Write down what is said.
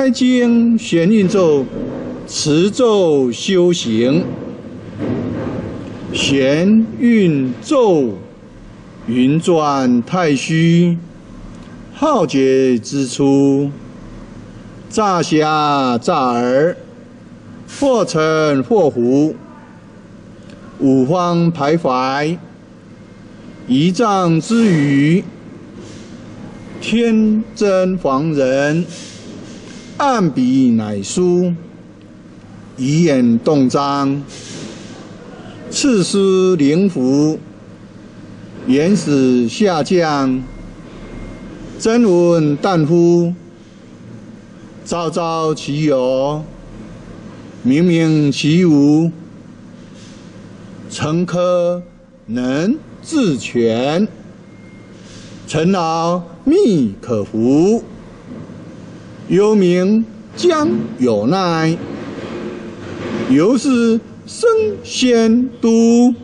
开经、玄运咒、持咒修行。玄运咒，云转太虚，浩劫之初，乍遐乍耳，或沉或浮，五方徘徊，一丈之余。 天真防人，按笔乃书，以眼动章，刺丝灵符，原始下降，真文旦夫，昭昭其有，明明其无，诚科能自全，尘劳。 密可服，幽冥将有奈，犹是升仙都。